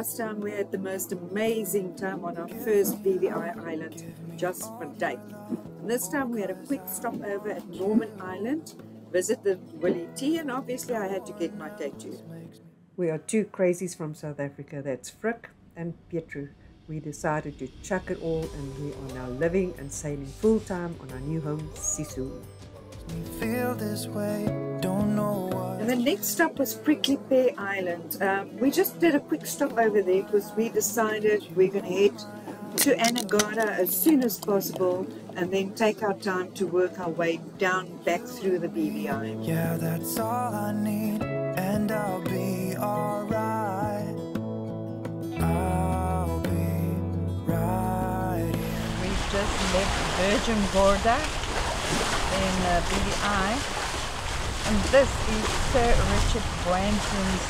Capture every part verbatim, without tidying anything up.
last time we had the most amazing time on our first B V I island, just for day. And this time we had a quick stopover at Norman Island, visited Willy T, and obviously I had to get my tattoo. We are two crazies from South Africa, that's Frick and Pietru. We decided to chuck it all and we are now living and sailing full-time on our new home, Sisu. Feel this way, don't know why. And the next stop was Prickly Pear Island. Um, we just did a quick stop over there because we decided we're going to head to Anegada as soon as possible and then take our time to work our way down back through the B V I. Yeah, that's all I need and I'll be all right. I'll be right. We've just left Virgin Gorda in uh, B V I, and this is Sir Richard Branson's,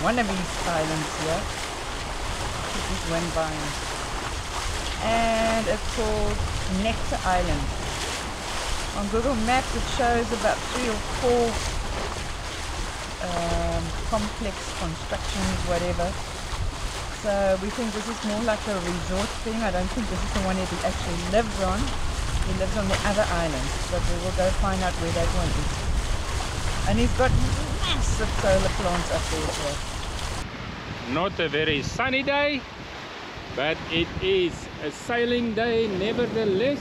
one of his islands here. He just went by, and it's called Nectar Island. On Google Maps it shows about three or four um, complex constructions, whatever, so we think this is more like a resort thing. I don't think this is the one that he actually lives on. He lives on the other island, but we will go find out where that one is. And he's got massive solar plants up there as well. Not a very sunny day, but it is a sailing day nevertheless.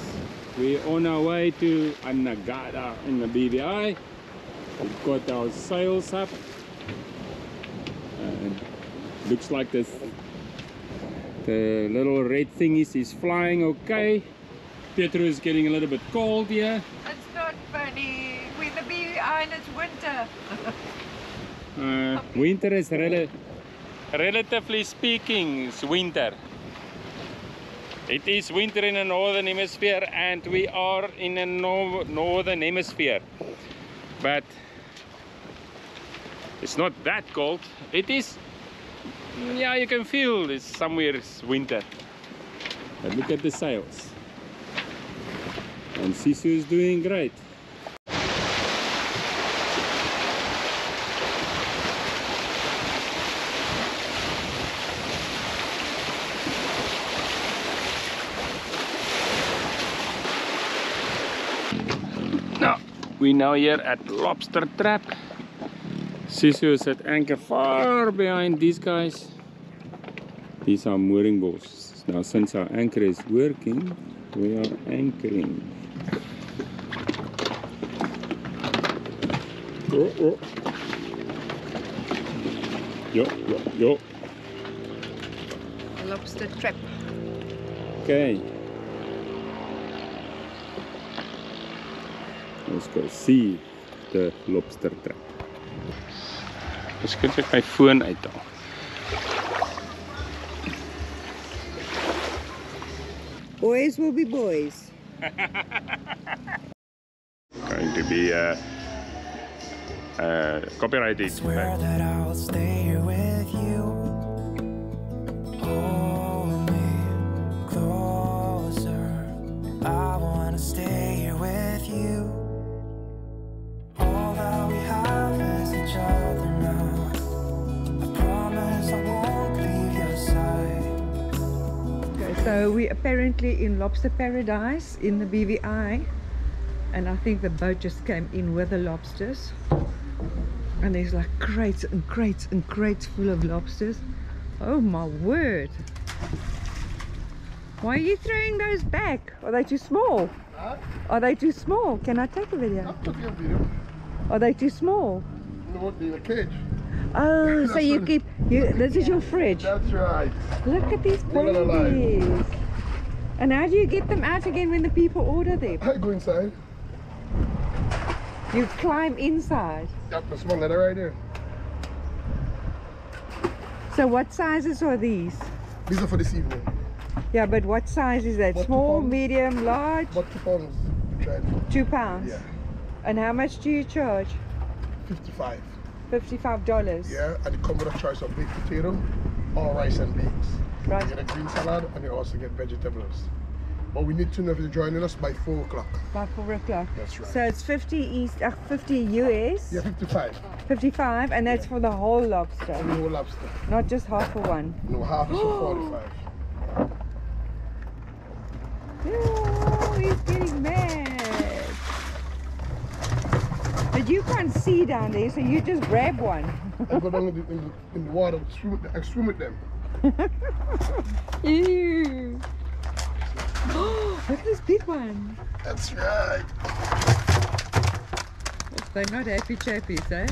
We're on our way to Anegada in the B V I. We've got our sails up. And looks like this, the little red thingies is flying okay. Pietru is getting a little bit cold here. It's not funny. We're the B V I and it's winter. uh, winter is rel relatively speaking, it's winter. It is winter in the northern hemisphere and we are in the no northern hemisphere. But it's not that cold. It is, yeah, you can feel it's somewhere it's winter. But look at the sails. And Sisu is doing great. Now, we're now here at Lobster Trap. Sisu is at anchor far behind these guys. These are mooring balls. Now, since our anchor is working, we are anchoring. Oh, oh. Yo, yo, yo. Lobster Trap. Okay. Let's go see the Lobster Trap. Miskien ek my foon uithaal. Boys will be boys. Going to be a uh, Uh, copyrighted. Swear that I'll stay here with you. Hold me closer. I wanna stay here with you. All that we have is each other now. I promise I won't leave your side. Okay, so we're apparently in lobster paradise in the B V I, and I think the boat just came in with the lobsters. And there's like crates and crates and crates full of lobsters. Oh my word! Why are you throwing those back? Are they too small? Huh? Are they too small? Can I take a video? I'll take a video. Are they too small? It won't be in a cage. Oh, so you keep. You, this is your fridge. That's right. Look at these babies. And how do you get them out again when the people order them? I go inside. You climb inside? Yep, there's one letter right there. So what sizes are these? These are for this evening. Yeah, but what size is that? About small, medium, large? What, two pounds. Two pounds? Yeah. And how much do you charge? fifty-five. fifty-five dollars? Yeah, and it comes with a choice of baked potato or rice and beans. Right. You get a green salad and you also get vegetables. but we need to know if you're joining us by four o'clock. By four o'clock. That's right. So it's fifty east, uh, fifty U S. Yeah, fifty-five. Fifty-five, and that's yeah. for the whole lobster. For the whole lobster. Not just half for one. No, half is for forty-five. Oh, he's getting mad. But you can't see down there, so you just grab one. I go down in the, in the, in the water, swim, I swim with them. Ew. Oh, look at this big one. That's right. They're not happy chappies, eh?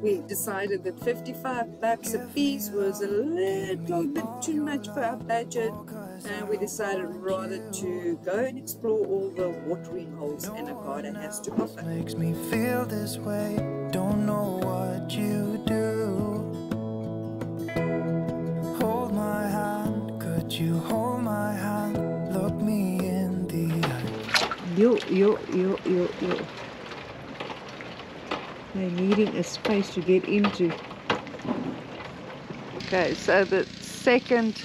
We decided that fifty-five bucks a piece was a little bit too much for our budget, and we decided rather to go and explore all the watering holes Anegada has to offer. Makes me feel this way, don't know what you do. Hold my hand, could you hold my hand? Look me in the eye. You, you, you, you, you. They're needing a space to get into. Okay, so the second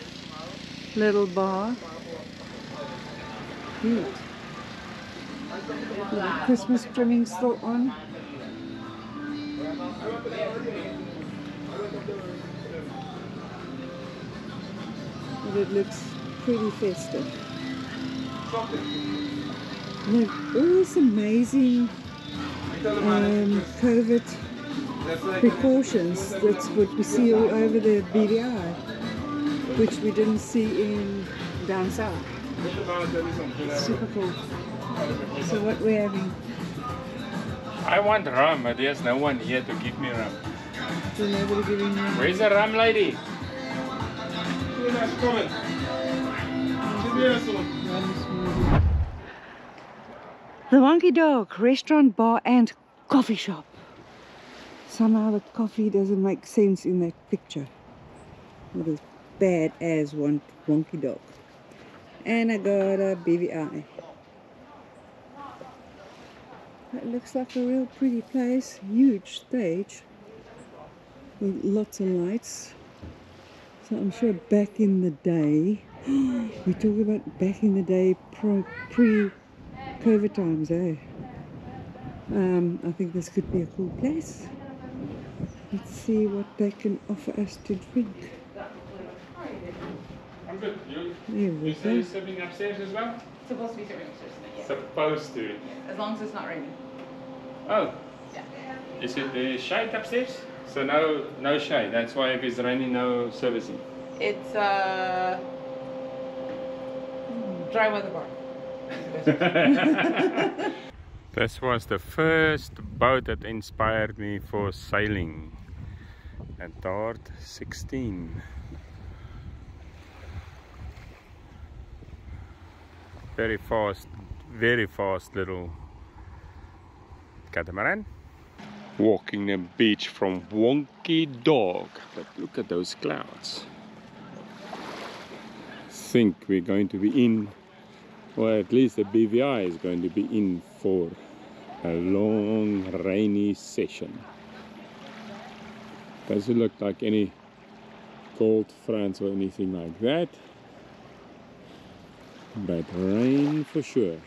little bar. Hmm. The Christmas trimming still on. But it looks pretty festive. And they've all this amazing Um, COVID precautions. That's what we see all over the B V I, which we didn't see in down south. Super cool. So what we're having? I want rum, but there's no one here to give me rum. So nobody giving me rum. Where's the rum lady? The Wonky Dog restaurant, bar and coffee shop. Somehow the coffee doesn't make sense in that picture with this bad ass one Wonky Dog. Anegada B V I. That looks like a real pretty place. Huge stage with lots of lights. So I'm sure back in the day, we talk about back in the day pro, pre COVID times, eh? Um, I think this could be a cool place. Let's see what they can offer us to drink. I'm good. You, you say you're serving upstairs as well? It's supposed to be serving upstairs. Yeah. Supposed to. Yeah, as long as it's not raining. Oh. Yeah. Is it the shade upstairs? So no, no shade. That's why if it's raining, no servicing. It's a uh, dry weather bar. This was the first boat that inspired me for sailing, a Dart sixteen. Very fast, very fast little catamaran. Walking the beach from Wonky Dog, but look at those clouds. Think we're going to be in. Well, at least the B V I is going to be in for a long rainy session. Doesn't look like any cold fronts or anything like that, but rain for sure.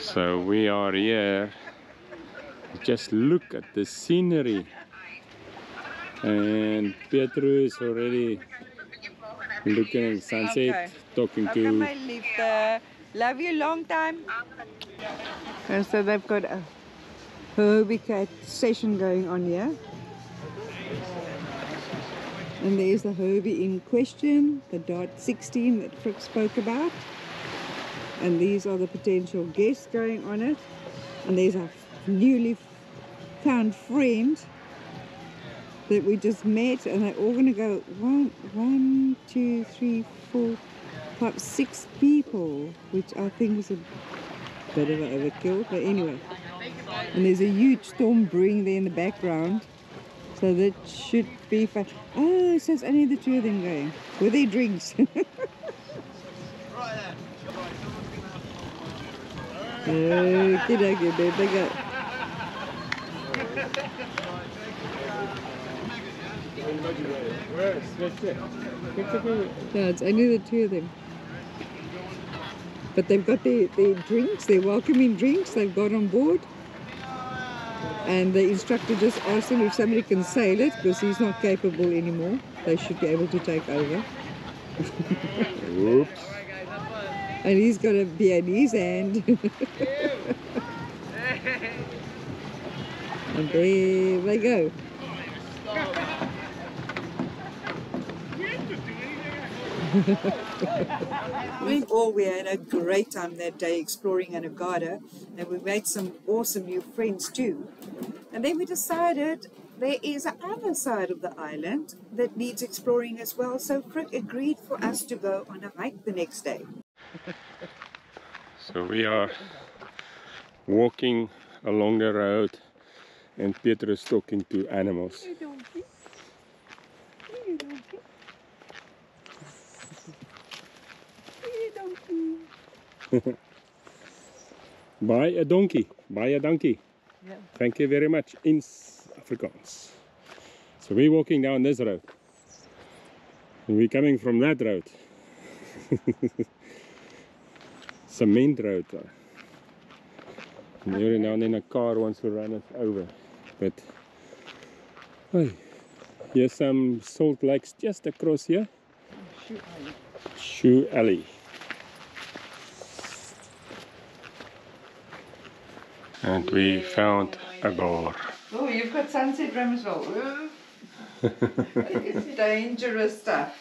So we are here. Just look at the scenery. And Pietro is already looking at sunset. Okay. Talking to. How come I leave the... Love you long time. And so they've got a Hobie cat session going on here. And there's the Hobie in question, the Dart sixteen that Frick spoke about. And these are the potential guests going on it. And there's our newly found friend that we just met, and they're all going to go one, one, two, three, four, five, six people, which I think is a bit of an overkill, but anyway. And there's a huge storm brewing there in the background, so that should be fun. Oh, so it's only the two of them going with their drinks. Okie dokie, there they go. reverse. That's it. It's okay. No, it's only the two of them. But they've got their, their drinks, their welcoming drinks they've got on board. And the instructor just asked him if somebody can sail it, because he's not capable anymore. They should be able to take over. Whoops. And he's got a beer in his hand. And there they go. We've all we had a great time that day exploring Anegada, and we made some awesome new friends too. And then we decided there is another side of the island that needs exploring as well, so Frick agreed for us to go on a hike the next day. So we are walking along the road and Pietro is talking to animals. Buy a donkey, buy a donkey. Yeah. Thank you very much in Afrikaans. So we're walking down this road and we're coming from that road. Cement road. And every now and then a car wants to run us over. But oh, here's some salt lakes just across here. Shoe Alley. Shoe Alley. And we found a bar. Oh, you've got sunset rum as well. It's dangerous stuff.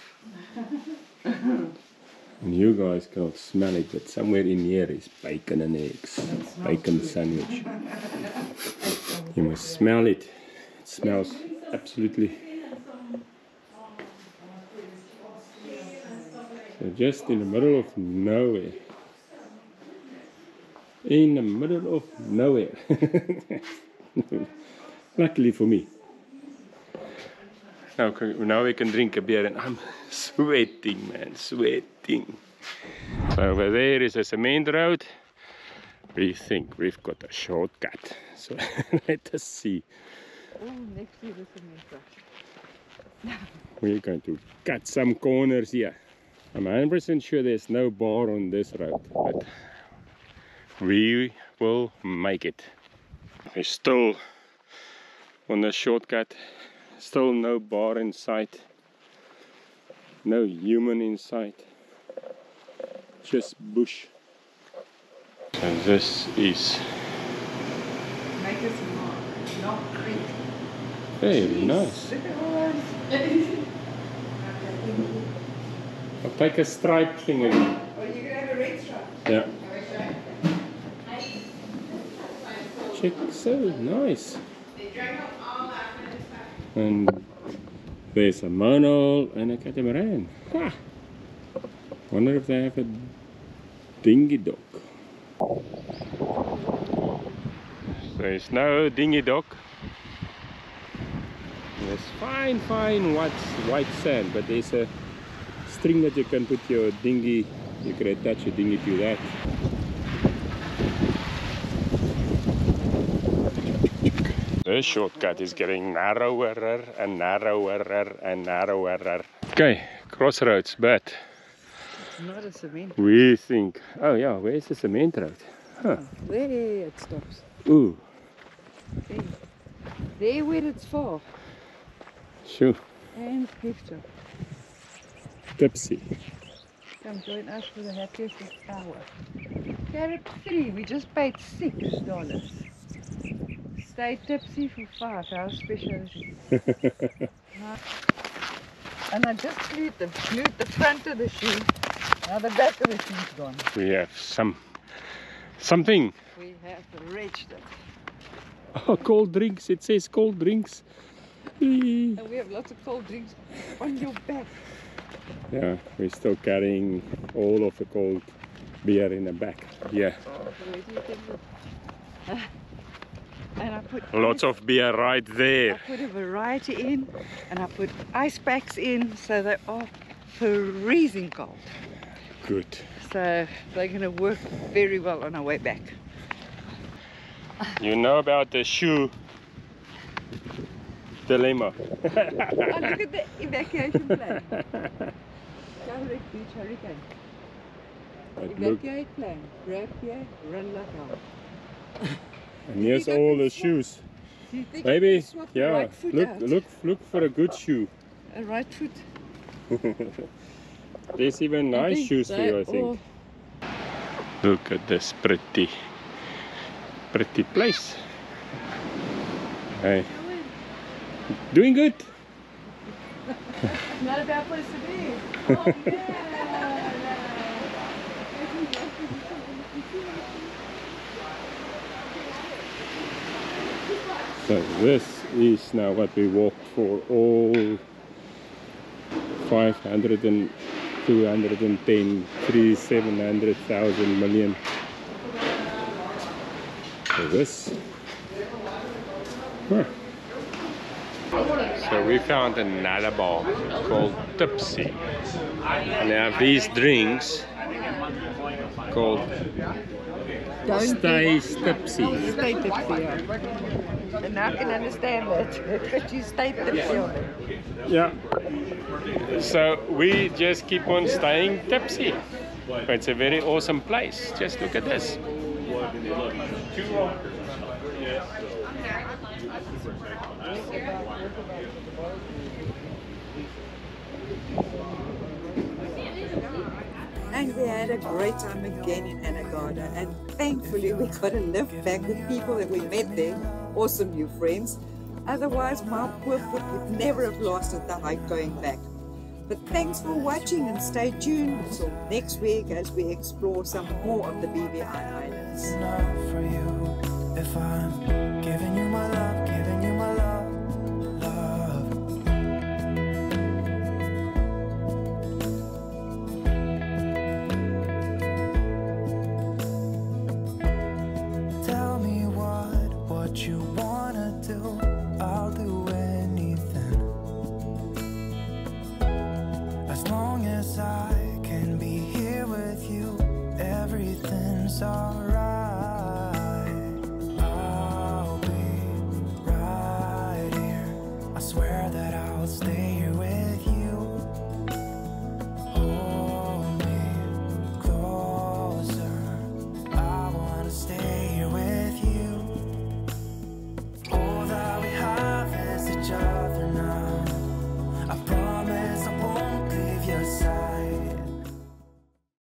And you guys can't smell it, but somewhere in here is bacon and eggs. Bacon sandwich. You must smell it. It smells absolutely. So just in the middle of nowhere. In the middle of nowhere. Luckily for me. Now, now we can drink a beer and I'm sweating, man, sweating. So over there is a cement road. We think we've got a shortcut. So let us see. Oh, next to the cement road. We're going to cut some corners here. I'm one hundred percent sure there's no bar on this road. But we will make it. We're still on the shortcut. Still no bar in sight. No human in sight. Just bush. And this is Maker's Mark, not Creek. Hey, nice. Look at all those. I'll take a stripe thing again. Or you can have a red stripe. Yeah. Check this out, nice. And there's a monohull and a catamaran. Ha! Wonder if they have a dinghy dock. There's no dinghy dock. There's fine, fine white, white sand, but there's a string that you can put your dinghy, you can attach your dinghy to that. The shortcut is getting narrower and narrower and narrower. Okay, crossroads, but it's not a cement road. We think, oh yeah, where's the cement road? Huh. Oh, there it stops. Ooh. There, there where it's far. Sure. And Picture. Tipsy. Come join us for the happiest hour. Carrot three, we just paid six dollars. Stay tipsy for five, our specialty. And I just glued the, glued the front of the shoe, now the back of the shoe's gone. We have some, something. We have reached it. Oh, cold drinks, it says cold drinks. And we have lots of cold drinks on your back. Yeah, we're still carrying all of the cold beer in the back. Yeah. And I put lots of beer right there. I put a variety in and I put ice packs in, so they are freezing cold. Good. So they're going to work very well on our way back. You know about the shoe dilemma. Oh, look at the evacuation plan. Direct beach hurricane. Evacuate plan. Grab here, run like hell. And here's all the shoes. Do you think maybe, you swap yeah. The right foot look, out? look, look for a good shoe. A right foot. There's even nice shoes for you, I think. Look at this pretty, pretty place. Hey, doing good. Not a bad place to be. Oh, yeah. So this is now what we walked for all five hundred and two hundred ten, three, seven hundred thousand million. So this. Huh. So we found another bar called Tipsy. And they have these drinks called Stay Tipsy. Stay Tipsy, yeah. And I can understand that, but you stayed tipsy on it. Yeah. So we just keep on staying tipsy. But it's a very awesome place. Just look at this. And we had a great time again in Anegada, and thankfully we got to live back with people that we met there. Awesome new friends. Otherwise my poor foot would never have lasted the hike going back. But thanks for watching and stay tuned until next week as we explore some more of the B V I islands. For you, if I'm giving you my love, giving you my love, love. Tell me what What you wanna do, I'll do anything. As long as I can be here with you, everything's alright.